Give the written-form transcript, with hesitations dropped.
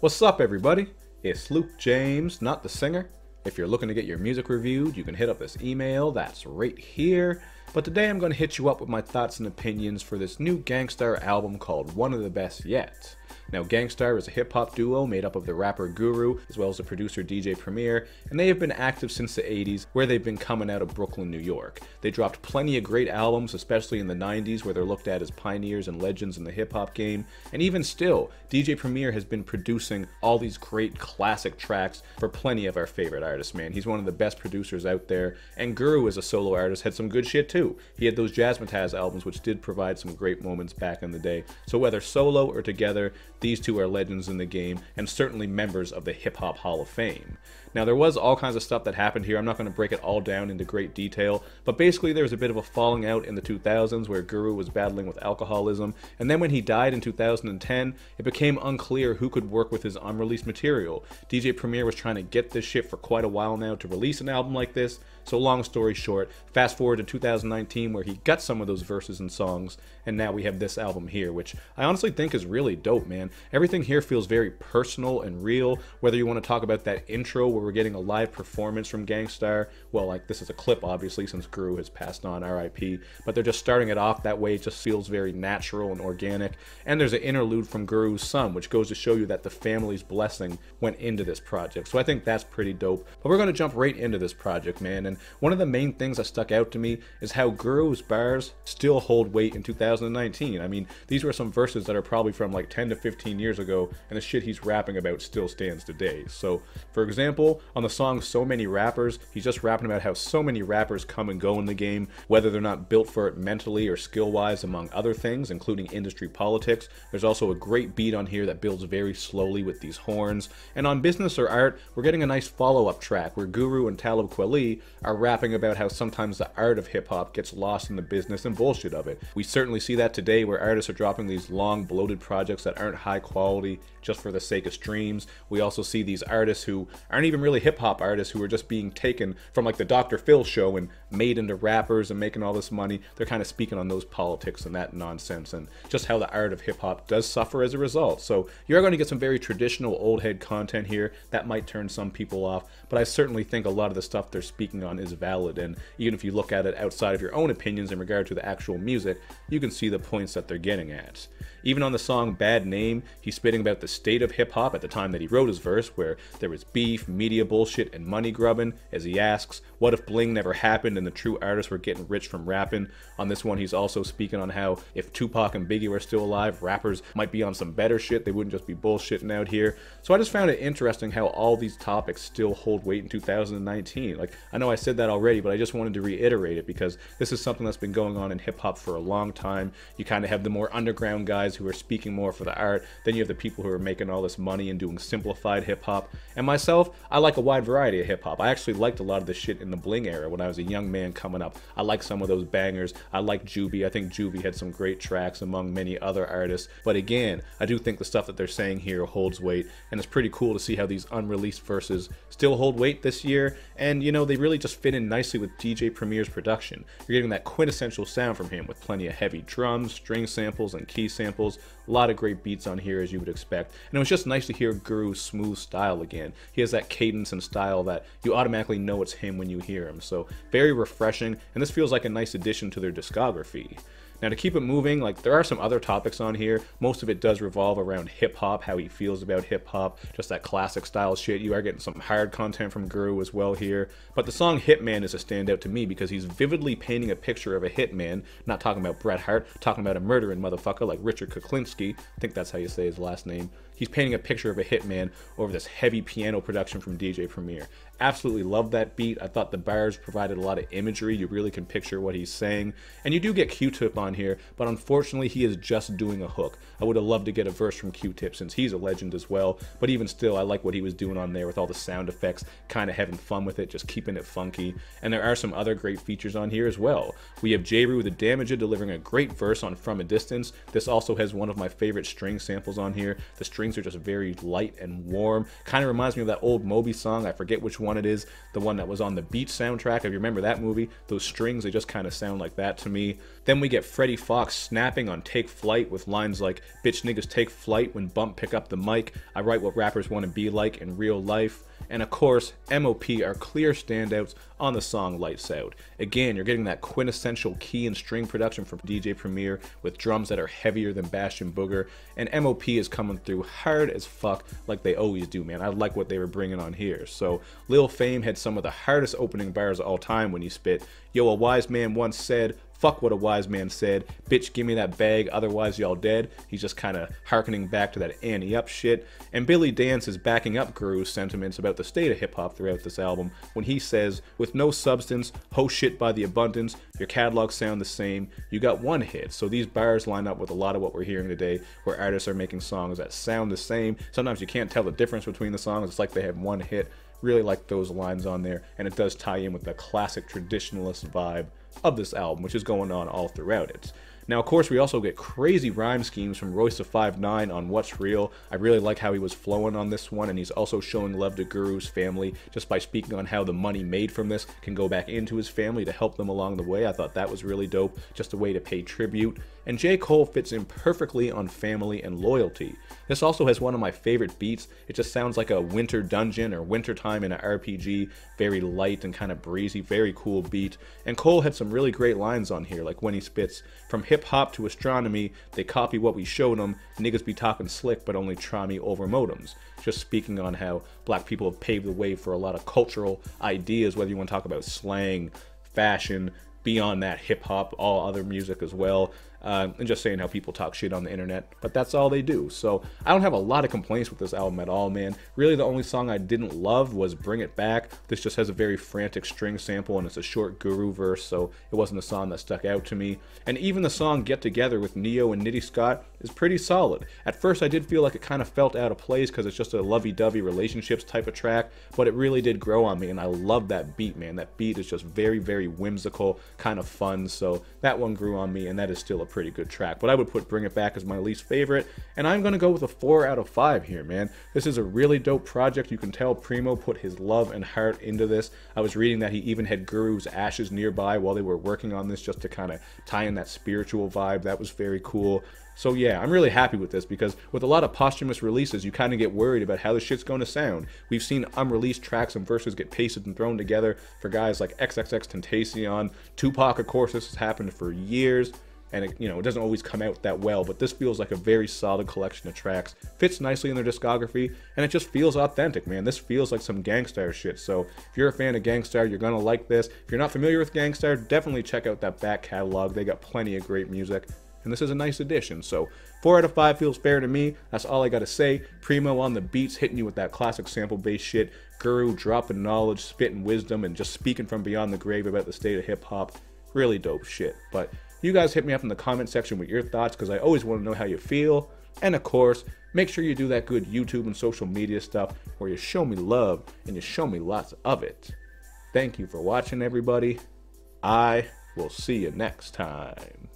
What's up, everybody? It's Luke James, not the singer. If you're looking to get your music reviewed, you can hit up this email that's right here. But today I'm going to hit you up with my thoughts and opinions for this new Gang Starr album called One of the Best Yet. Now, Gang Starr is a hip-hop duo made up of the rapper Guru as well as the producer DJ Premier, and they have been active since the 80s, where they've been coming out of Brooklyn, New York. They dropped plenty of great albums, especially in the 90s, where they're looked at as pioneers and legends in the hip-hop game. And even still, DJ Premier has been producing all these great classic tracks for plenty of our favorite artists, man. He's one of the best producers out there, and Guru as a solo artist had some good shit too. He had those Jazzmatazz albums, which did provide some great moments back in the day. So whether solo or together, these two are legends in the game and certainly members of the Hip Hop Hall of Fame. Now, there was all kinds of stuff that happened here. I'm not going to break it all down into great detail, but basically there was a bit of a falling out in the 2000s where Guru was battling with alcoholism, and then when he died in 2010, it became unclear who could work with his unreleased material. DJ Premier was trying to get this shit for quite a while now to release an album like this, so long story short, fast forward to 2019 where he got some of those verses and songs, and now we have this album here, which I honestly think is really dope, man. Everything here feels very personal and real, whether you want to talk about that intro where we're getting a live performance from Gang Starr. Well, like, this is a clip obviously since Guru has passed on, RIP, but they're just starting it off that way. It just feels very natural and organic, and there's an interlude from Guru's son, which goes to show you that the family's blessing went into this project, so I think that's pretty dope. But we're going to jump right into this project, man, and one of the main things that stuck out to me is how Guru's bars still hold weight in 2019. I mean, these were some verses that are probably from like 10 to 15 years ago, and the shit he's rapping about still stands today. So, for example, on the song So Many Rappers, he's just rapping about how so many rappers come and go in the game, whether they're not built for it mentally or skill-wise, among other things, including industry politics. There's also a great beat on here that builds very slowly with these horns. And on Business or Art, we're getting a nice follow-up track where Guru and Talib Kweli are rapping about how sometimes the art of hip-hop gets lost in the business and bullshit of it. We certainly see that today, where artists are dropping these long, bloated projects that aren't high quality just for the sake of streams. We also see these artists who aren't even really hip-hop artists, who are just being taken from like the Dr. Phil show and made into rappers and making all this money. They're kind of speaking on those politics and that nonsense, and just how the art of hip-hop does suffer as a result. So you're going to get some very traditional old head content here that might turn some people off, but I certainly think a lot of the stuff they're speaking on is valid, and even if you look at it outside of your own opinions in regard to the actual music, you can see the points that they're getting at. Even on the song Bad Name, he's spitting about the state of hip-hop at the time that he wrote his verse, where there was beef, media bullshit, and money grubbing, as he asks, what if bling never happened and the true artists were getting rich from rapping? On this one, he's also speaking on how if Tupac and Biggie were still alive, rappers might be on some better shit. They wouldn't just be bullshitting out here. So I just found it interesting how all these topics still hold weight in 2019. Like, I know I said that already, but I just wanted to reiterate it because this is something that's been going on in hip-hop for a long time. You kind of have the more underground guys who are speaking more for the art, then you have the people who are making all this money and doing simplified hip-hop. And myself, I like a wide variety of hip-hop. I actually liked a lot of the shit in the bling era when I was a young man coming up. I like some of those bangers. I like Juvi. I think Juvi had some great tracks among many other artists, but again, I do think the stuff that they're saying here holds weight, and it's pretty cool to see how these unreleased verses still hold weight this year. And you know, they really just fit in nicely with DJ Premier's production. You're getting that quintessential sound from him with plenty of heavy drums, string samples, and key samples. A lot of great beats on here, as you would expect, and it was just nice to hear Guru's smooth style again. He has that cadence and style that you automatically know it's him when you hear him, so very refreshing, and this feels like a nice addition to their discography. Now, to keep it moving, like, there are some other topics on here. Most of it does revolve around hip-hop, how he feels about hip-hop, just that classic style shit. You are getting some hard content from Guru as well here. But the song Hitman is a standout to me because he's vividly painting a picture of a hitman, not talking about Bret Hart, talking about a murdering motherfucker like Richard Kuklinski. I think that's how you say his last name. He's painting a picture of a hitman over this heavy piano production from DJ Premier. Absolutely love that beat. I thought the bars provided a lot of imagery. You really can picture what he's saying. And you do get Q-Tip on here, but unfortunately he is just doing a hook. I would have loved to get a verse from Q-Tip since he's a legend as well, but even still, I like what he was doing on there with all the sound effects, kind of having fun with it, just keeping it funky. And there are some other great features on here as well. We have J-Ro the Damager delivering a great verse on From a Distance. This also has one of my favorite string samples on here. The string are just very light and warm. Kind of reminds me of that old Moby song. I forget which one it is, the one that was on the Beach soundtrack. If you remember that movie, those strings, they just kind of sound like that to me. Then we get Freddie Fox snapping on Take Flight with lines like, "Bitch niggas take flight when bump pick up the mic. I write what rappers want to be like in real life." And of course, M.O.P. are clear standouts on the song Lights Out. Again, you're getting that quintessential key and string production from DJ Premier with drums that are heavier than Bastion Booger, and M.O.P. is coming through hard as fuck like they always do, man. I like what they were bringing on here. So Lil' Fame had some of the hardest opening bars of all time when he spit, "Yo, a wise man once said, fuck what a wise man said, bitch give me that bag, otherwise y'all dead." He's just kind of hearkening back to that Annie Up shit. And Billy Dance is backing up Guru's sentiments about the state of hip-hop throughout this album when he says, "With no substance, ho shit by the abundance, your catalogs sound the same, you got one hit." So these bars line up with a lot of what we're hearing today, where artists are making songs that sound the same. Sometimes you can't tell the difference between the songs, it's like they have one hit. Really like those lines on there, and it does tie in with the classic traditionalist vibe of this album, which is going on all throughout it. Now, of course, we also get crazy rhyme schemes from Royce da 5'9 on What's Real. I really like how he was flowing on this one, and he's also showing love to Guru's family just by speaking on how the money made from this can go back into his family to help them along the way. I thought that was really dope, just a way to pay tribute. And J. Cole fits in perfectly on family and loyalty. This also has one of my favorite beats. It just sounds like a winter dungeon or wintertime in an RPG, very light and kind of breezy, very cool beat. And Cole had some really great lines on here, like when he spits, "From hip-hop to astronomy, they copy what we showed them, niggas be talking slick but only try me over modems." Just speaking on how black people have paved the way for a lot of cultural ideas, whether you want to talk about slang, fashion, beyond that hip-hop, all other music as well, and just saying how people talk shit on the internet, but that's all they do. So I don't have a lot of complaints with this album at all, man. Really the only song I didn't love was Bring It Back. This just has a very frantic string sample and it's a short Guru verse, so it wasn't a song that stuck out to me. And even the song Get Together with Neo and Nitty Scott is pretty solid. At first I did feel like it kind of felt out of place because it's just a lovey-dovey relationships type of track, but it really did grow on me and I love that beat, man. That beat is just very, very whimsical, kind of fun, so that one grew on me, and that is still a pretty good track. But I would put Bring It Back as my least favorite, and I'm gonna go with a 4 out of 5 here, man. This is a really dope project. You can tell Primo put his love and heart into this. I was reading that he even had Guru's ashes nearby while they were working on this, just to kind of tie in that spiritual vibe. That was very cool. So yeah, I'm really happy with this, because with a lot of posthumous releases, you kind of get worried about how the shit's going to sound. We've seen unreleased tracks and verses get pasted and thrown together for guys like XXXTentacion, Tupac, of course. This has happened for years, and it, you know, it doesn't always come out that well, but this feels like a very solid collection of tracks. Fits nicely in their discography, and it just feels authentic, man. This feels like some Gang Starr shit, so if you're a fan of Gang Starr, you're gonna like this. If you're not familiar with Gang Starr, definitely check out that back catalog. They got plenty of great music. And this is a nice addition, so 4 out of 5 feels fair to me. That's all I gotta say. Primo on the beats, hitting you with that classic sample-based shit. Guru dropping knowledge, spitting wisdom, and just speaking from beyond the grave about the state of hip-hop. Really dope shit. But you guys hit me up in the comment section with your thoughts, because I always want to know how you feel. And of course, make sure you do that good YouTube and social media stuff where you show me love and you show me lots of it. Thank you for watching, everybody. I will see you next time.